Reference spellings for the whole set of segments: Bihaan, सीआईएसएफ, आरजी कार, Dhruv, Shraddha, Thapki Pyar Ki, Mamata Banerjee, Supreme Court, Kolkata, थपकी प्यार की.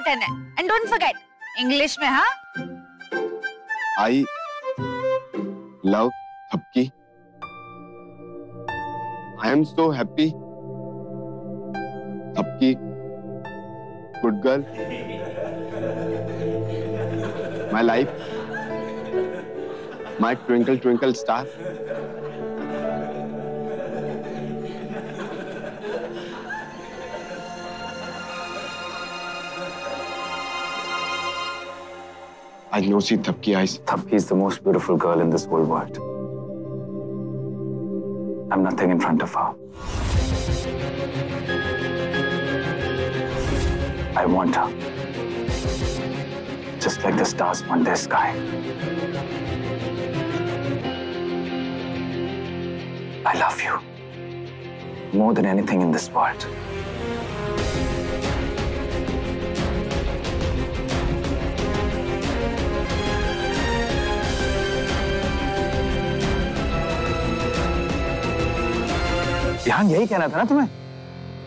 pattern है. And don't forget, English में हाँ. I love Thapki. I am so happy. Thapki, good girl. My life, my twinkle twinkle star. I now see Thapki eyes. Thapki is the most beautiful girl in this whole world. I'm nothing in front of her. I want her, just like the stars want their sky. I love you more than anything in this world. यहाँ यही कहना था ना तुम्हें,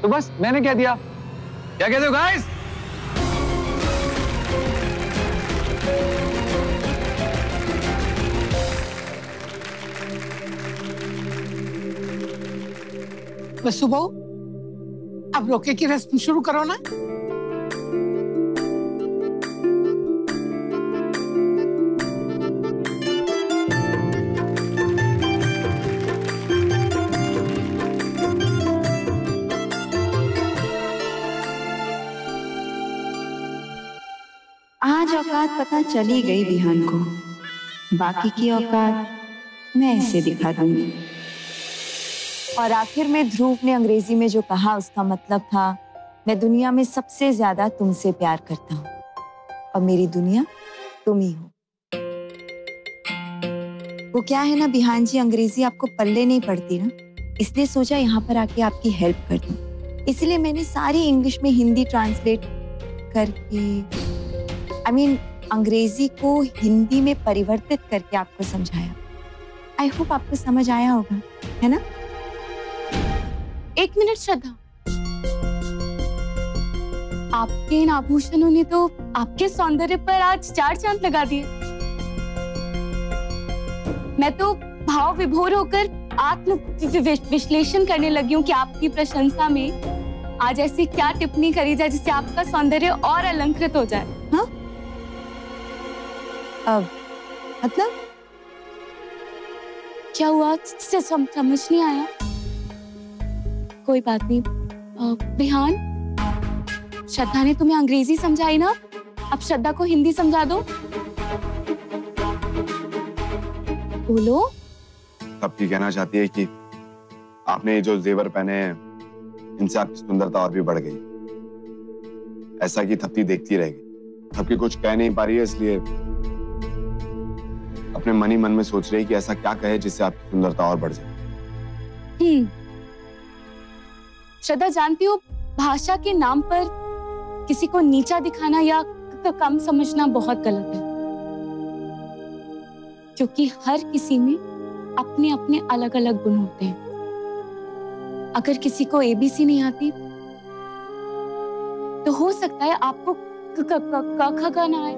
तो बस मैंने कह दिया. क्या कहते हो गाइस? बस सुबह अब रोके की रस्म शुरू करो ना. पता चली गई बिहान को, बाकी की औकात मैं इसे दिखा दूंगी. और आखिर में ध्रुव ने अंग्रेजी में जो कहा उसका मतलब था, मैं दुनिया में सबसे ज्यादा तुमसे प्यार करता हूँ और मेरी दुनिया तुम ही हो. वो क्या है ना बिहान जी, अंग्रेजी आपको पल्ले नहीं पड़ती ना, इसलिए सोचा यहाँ पर आके आपकी हेल्प कर दूं. इसलिए मैंने सारी इंग्लिश में हिंदी ट्रांसलेट करके अंग्रेजी को हिंदी में परिवर्तित करके आपको समझाया. आई होप आपको समझ आया होगा, है ना? एक मिनट श्रद्धा, आपके इन आभूषणों ने तो आपके सौंदर्य पर आज चार चांद लगा दिए. मैं तो भाव विभोर होकर आत्म विश्लेषण करने लगी हूँ कि आपकी प्रशंसा में आज ऐसी क्या टिप्पणी करी जाए जिससे आपका सौंदर्य और अलंकृत हो जाए. हाँ? अब मतलब क्या हुआ, समझ नहीं आया? कोई बात नहीं. बिहान, श्रद्धा ने तुम्हें अंग्रेजी समझाई ना, अब श्रद्धा को हिंदी समझा दो. बोलो. थपकी कहना चाहती है कि आपने जो जेवर पहने हैं इनसे आपकी सुंदरता और भी बढ़ गई, ऐसा कि थपकी देखती रह गई. थपकी कुछ कह नहीं पा रही है, इसलिए अपने मन ही मन में सोच रही कि ऐसा क्या कहे जिससे आपकी सुंदरता और बढ़ जाए. श्रद्धा, जानती हो भाषा के नाम पर किसी को नीचा दिखाना या कम समझना बहुत गलत है, क्योंकि हर किसी में अपने अपने अलग अलग गुण होते हैं. अगर किसी को एबीसी नहीं आती तो हो सकता है आपको क ख ना आए.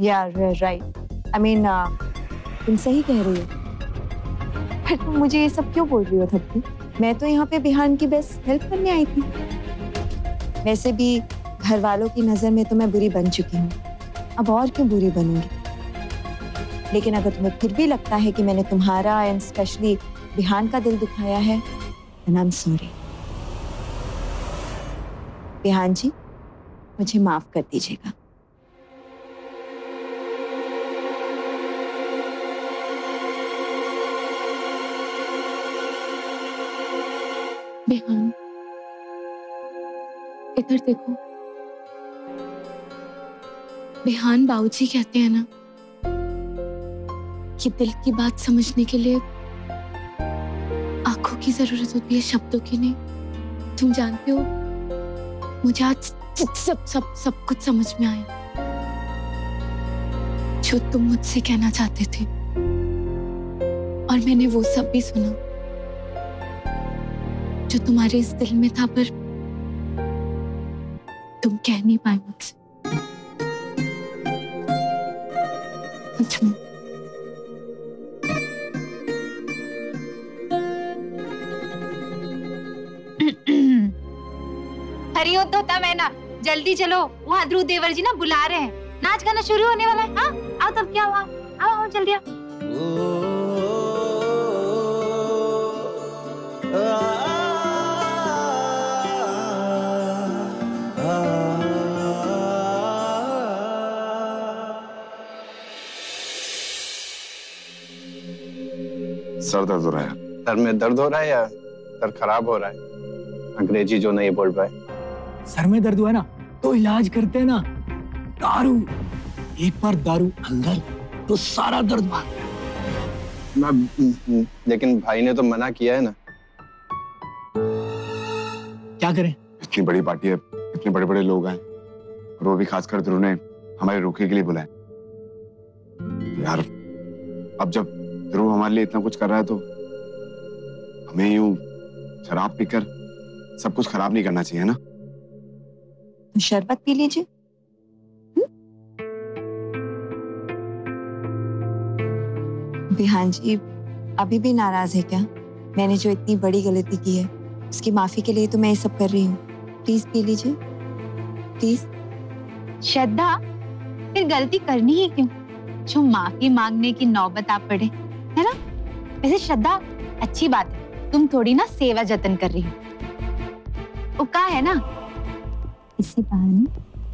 Yeah, right. I mean, तुम सही कह रही हो. पर तुम मुझे ये सब क्यों बोल रही हो थपकी? मैं तो यहाँ पे बिहान की बेस्ट हेल्प करने आई थी. वैसे भी घर वालों की नजर में तो मैं बुरी बन चुकी हूँ, अब और क्यों बुरी बनूंगी? लेकिन अगर तुम्हें फिर भी लगता है कि मैंने तुम्हारा एंड स्पेशली बिहान का दिल दुखाया है, आई एम सॉरी. बिहान जी, मुझे माफ कर दीजिएगा. बिहान, इधर देखो. बिहान बाबूजी कहते हैं ना कि दिल की बात समझने के लिए आंखों की जरूरत होती है, शब्दों की नहीं. तुम जानते हो, मुझे आज सब कुछ समझ में आया जो तुम मुझसे कहना चाहते थे, और मैंने वो सब भी सुना. जो तुम्हारे इस दिल में था पर तुम कह नहीं पाए मुझसे। हरिओ तोता मैना, जल्दी चलो, वहाँ ध्रुव देवर जी ना बुला रहे हैं, नाच गाना शुरू होने वाला है। हाँ आओ, तब क्या हुआ, आओ आओ जल्दी आओ। सर दर्द हो रहा है। सर में दर्द हो रहा है या सर खराब हो रहा है? अंग्रेजी जो नहीं बोल पाए। सर में दर्द हुआ ना तो इलाज करते हैं ना, दारू। एक बार दारू अंदर तो सारा दर्द बाहर। लेकिन भाई ने तो मना किया है ना, क्या करें? इतनी बड़ी पार्टी है, इतने बड़े बड़े लोग आए, और वो भी खासकर ध्रुव ने हमारे रोकने के लिए बुलाया। यार अब जब ध्रुव हमारे लिए इतना कुछ कर रहा है तो हमें यूं शराब पीकर सब कुछ खराब नहीं करना चाहिए ना। शरबत पी लीजिए। बिहान जी अभी भी नाराज है क्या? मैंने जो इतनी बड़ी गलती की है उसकी माफी के लिए तो मैं ये सब कर रही हूँ। प्लीज पी लीजिए, प्लीज। श्रद्धा, फिर गलती करनी ही क्यों जो माफी मांगने की नौबत आप पड़े, है ना? वैसे श्रद्धा अच्छी बात है, तुम थोड़ी ना सेवा जतन कर रही हो, उका है ना, इसी बहाने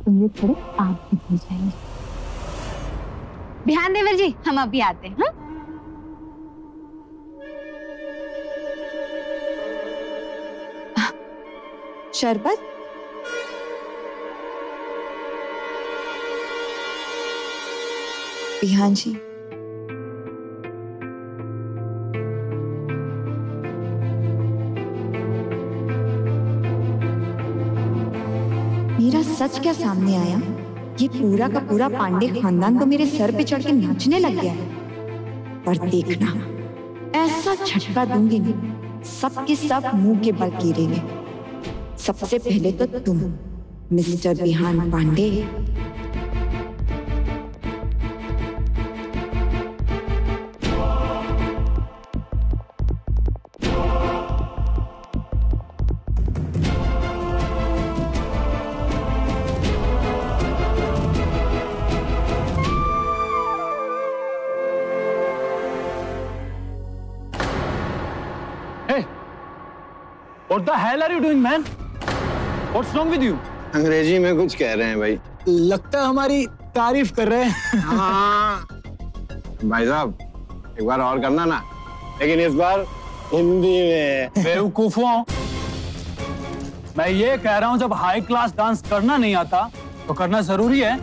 तुम्हें थोड़े आप भी भूल जाएंगे। बिहान देवर जी हम अभी आते हैं। हाँ? शरबत? बिहान जी मेरा सच क्या सामने आया? ये पूरा का पूरा पांडे खानदान तो मेरे सर पे चढ़ के नाचने लग गया है। पर देखना ऐसा झटका दूंगी ना सबके सब मुंह के बल गिरेंगे। सबसे पहले तो तुम mister Bihan Pandey. What the hell are you doing, man? What's wrong with you? अंग्रेजी में कुछ कह रहे हैं भाई। लगता है हमारी तारीफ कर रहे हैं। हाँ। भाई साहब एक बार और करना ना, लेकिन इस बार हिंदी में। बेवकूफों, मैं ये कह रहा हूँ जब हाई क्लास डांस करना नहीं आता तो करना जरूरी है।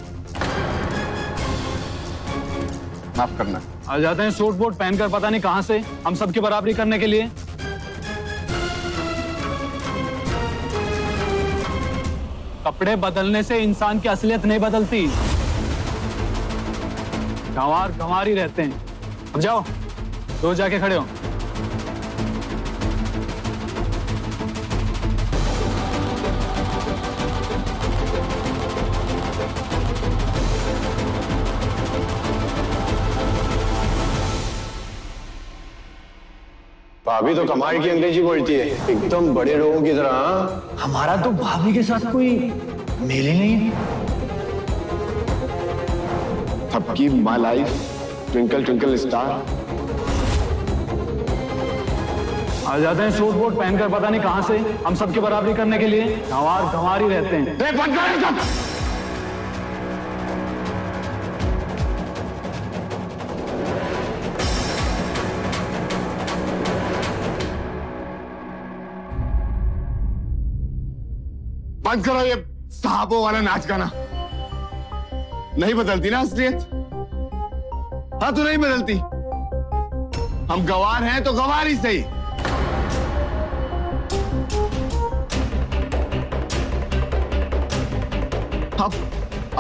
माफ करना। आ जाते हैं सूट बूट पहनकर पता नहीं कहाँ से हम सबकी बराबरी करने के लिए। कपड़े बदलने से इंसान की असलियत नहीं बदलती, गंवार गंवार ही रहते हैं। अब जाओ, दो जाके खड़े हो। भाभी तो कमाल की अंग्रेजी बोलती है, एकदम बड़े लोगों की तरह। हमारा तो भाभी के साथ कोई मेल ही नहीं है। Thapki, my life, twinkle twinkle star. आ जाते हैं सूट बूट पहनकर पता नहीं कहां से हम सबकी बराबरी करने के लिए, गंवार गंवार ही रहते हैं। बंद करो ये साहबों वाला नाच गाना। नहीं बदलती ना असलियत? हाँ तो नहीं बदलती। हम गवार हैं तो गवार ही सही।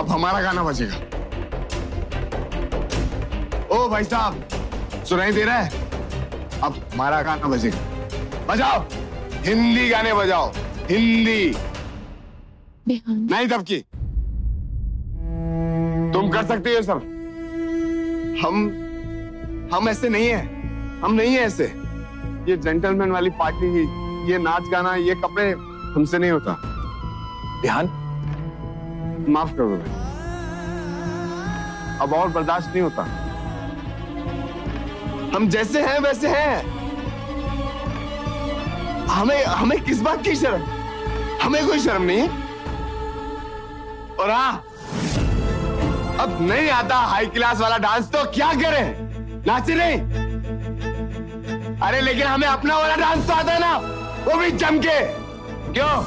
अब हमारा गाना बजेगा। ओ भाई साहब सुनाई दे रहा है? अब हमारा गाना बजेगा, बजाओ। हिंदी गाने बजाओ, हिंदी नहीं थपकी, तुम कर सकते हो सब। हम ऐसे नहीं है, हम नहीं है ऐसे। ये जेंटलमैन वाली पार्टी, ये नाच गाना, ये कपड़े हमसे नहीं होता। बिहान माफ करो, अब और बर्दाश्त नहीं होता। हम जैसे हैं वैसे हैं। हमें किस बात की शर्म? हमें कोई शर्म नहीं है। और हाँ, अब नहीं आता हाई क्लास वाला डांस तो क्या करें, नाचे नहीं। अरे लेकिन हमें अपना वाला डांस तो आता है ना, वो भी चमके। क्यों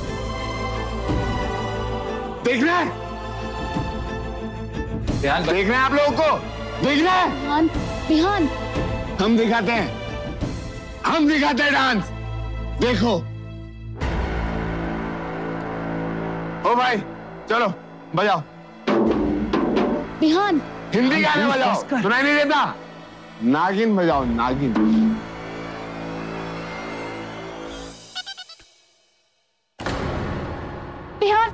देखना है? देखना है आप लोगों को, देखना है? बिहान, बिहान। हम दिखाते हैं डांस, देखो। ओ भाई चलो बजाओ। बिहान हिंदी गाने बजाओ, सुनाई नहीं देता? नागिन बजाओ, नागिन। बिहान,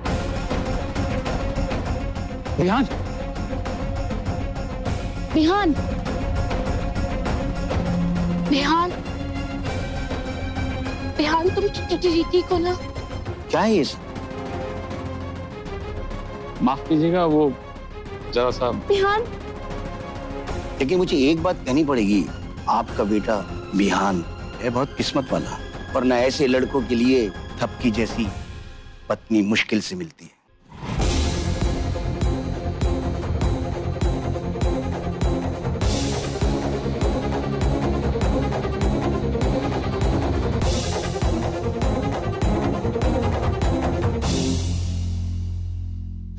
बिहान, बिहान, बिहान, तुम ठीक हो ना? क्या है ये? माफ कीजिएगा, वो जरा सा। बिहान, लेकिन मुझे एक बात कहनी पड़ेगी, आपका बेटा बिहान है बहुत किस्मत वाला, वरना ऐसे लड़कों के लिए थपकी जैसी पत्नी मुश्किल से मिलती है।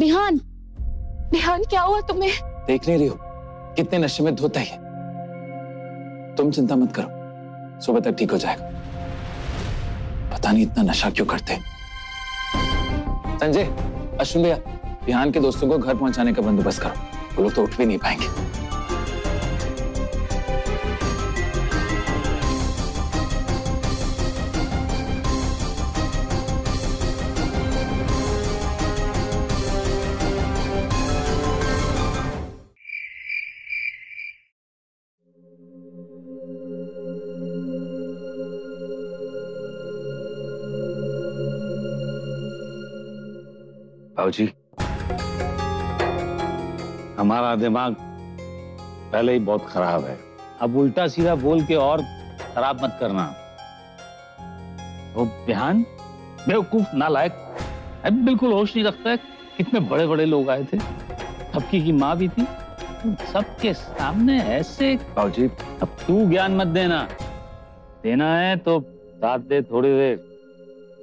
बिहान, बिहान क्या हुआ तुम्हें? देख नहीं रही हो कितने नशे में धोता है। तुम चिंता मत करो, सुबह तक ठीक हो जाएगा। पता नहीं इतना नशा क्यों करते। संजय, अश्विन भैया, बिहान के दोस्तों को घर पहुंचाने का बंदोबस्त करो, वो लोग तो उठ भी नहीं पाएंगे। जी, हमारा दिमाग पहले ही बहुत खराब है, अब उल्टा सीधा बोल के और खराब मत करना। वो बिहान बेवकूफ नालायक, अब बिल्कुल होश नहीं रखता है। कितने बड़े बड़े लोग आए थे, थपकी की माँ भी थी, सबके सामने ऐसे। बाबूजी अब तू ज्ञान मत देना, देना है तो साथ दे थोड़ी देर,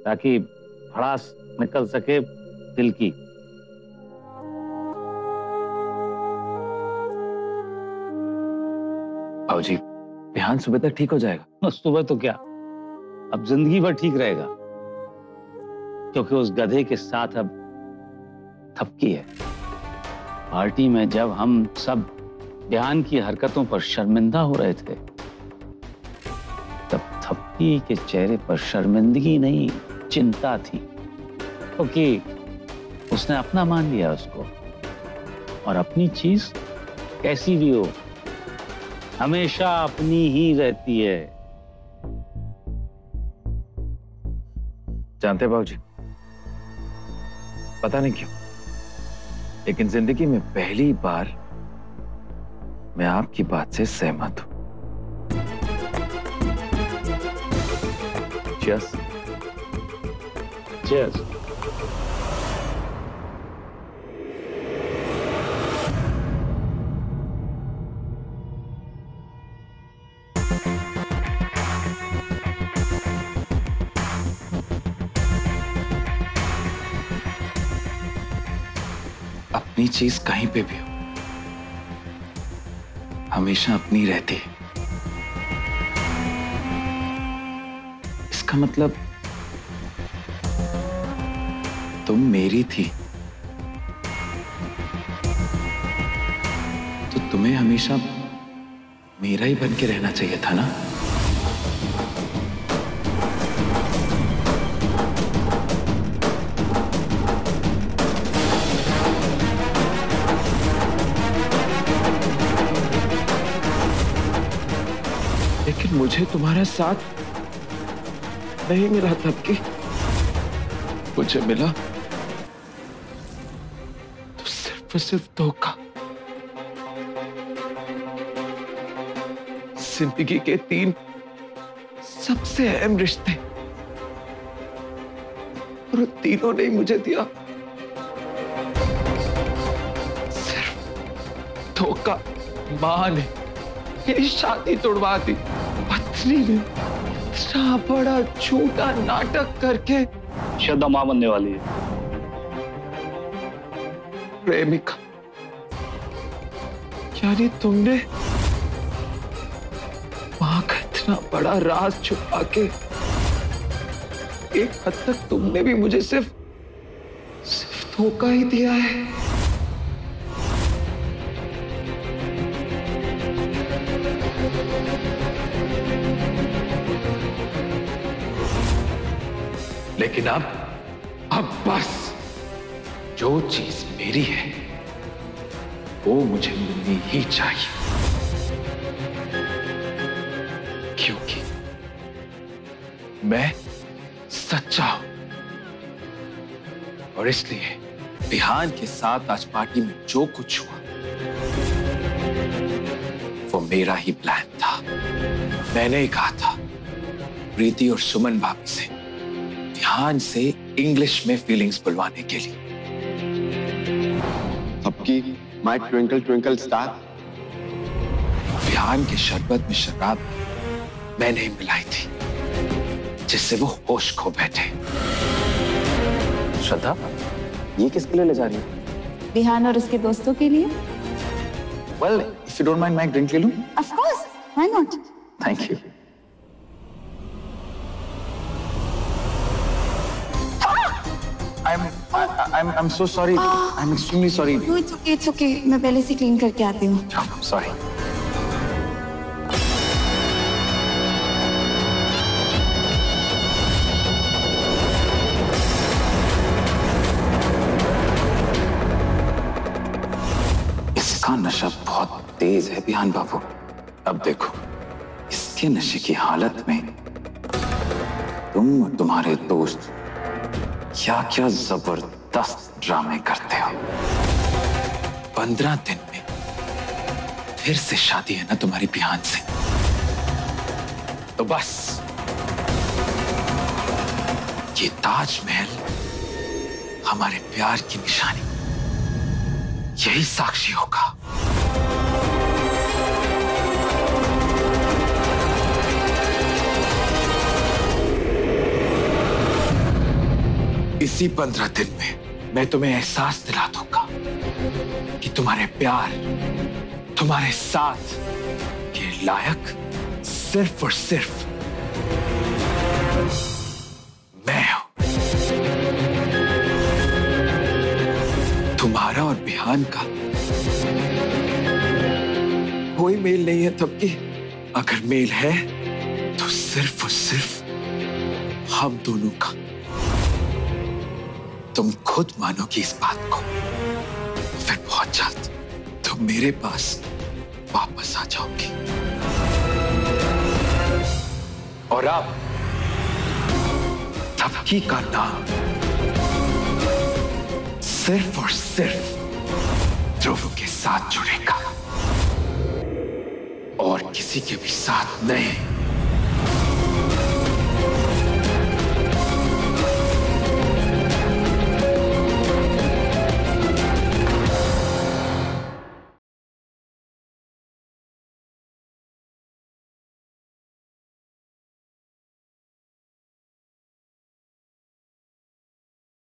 ताकि भड़ास निकल सके दिल की। बाबूजी बिहान सुबह तक ठीक हो जाएगा। सुबह तो क्या, अब जिंदगी भर ठीक रहेगा, क्योंकि उस गधे के साथ अब थपकी है। पार्टी में जब हम सब बिहान की हरकतों पर शर्मिंदा हो रहे थे, तब थपकी के चेहरे पर शर्मिंदगी नहीं, चिंता थी, क्योंकि उसने अपना मान लिया उसको। और अपनी चीज कैसी भी हो, हमेशा अपनी ही रहती है। जानते बाबूजी, पता नहीं क्यों, लेकिन जिंदगी में पहली बार मैं आपकी बात से सहमत हूं। चीयर्स। चीयर्स। अपनी चीज कहीं पे भी हो, हमेशा अपनी रहती है। इसका मतलब तुम मेरी थी, तो तुम्हें हमेशा मेरा ही बन के रहना चाहिए था ना। लेकिन मुझे तुम्हारा साथ नहीं मिला थपकी। मुझे मिला तो सिर्फ सिर्फ धोखा। जिंदगी के 3 सबसे अहम रिश्ते और तीनों ने मुझे दिया सिर्फ धोखा। मां ने ये शादी तोड़वा दी, पत्नी ने इतना बड़ा झूठा नाटक करके। श्रद्धा मां बनने वाली है, प्रेमिका यानी तुमने बड़ा राज छुपा के एक हद तक तुमने भी मुझे सिर्फ धोखा ही दिया है। लेकिन अब बस जो चीज मेरी है वो मुझे मिलनी ही चाहिए, क्योंकि मैं सच्चा हूं। और इसलिए बिहान के साथ आज पार्टी में जो कुछ हुआ वो मेरा ही प्लान था। मैंने ही कहा था प्रीति और सुमन भाभी से बिहान से इंग्लिश में फीलिंग्स बुलवाने के लिए। सबकी my twinkle twinkle star Bihan के शरबत में शराब मैंने ही मिलाई थी, जिससे वो होश खो बैठे। श्रद्धा, ये किसके लिए ले जा रही है? बिहान और उसके दोस्तों के लिए। Well, if you don't mind, मैं एक ड्रिंक ले लूं? Of course, why not? Thank you. I'm so sorry. I'm extremely sorry. No, it's okay, it's okay. मैं पहले से क्लीन करके आती हूँ। I'm sorry. नशा बहुत तेज है बिहान बाबू। अब देखो इसके नशे की हालत में तुम और तुम्हारे दोस्त क्या क्या जबरदस्त ड्रामे करते हो। 15 दिन में फिर से शादी है ना तुम्हारी बिहान से, तो बस ये ताजमहल हमारे प्यार की निशानी, यही साक्षी होगा। इसी 15 दिन में मैं तुम्हें एहसास दिला दूंगा कि तुम्हारे प्यार, तुम्हारे साथ के लायक सिर्फ और सिर्फ मैं हूं। तुम्हारा और बिहान का कोई मेल नहीं है थपकी। अगर मेल है तो सिर्फ और सिर्फ हम दोनों का। तुम खुद मानोगी इस बात को, फिर बहुत जल्द तुम मेरे पास वापस आ जाओगी। और अब थपकी का नाम सिर्फ और सिर्फ ध्रुव के साथ जुड़ेगा और किसी के भी साथ नहीं।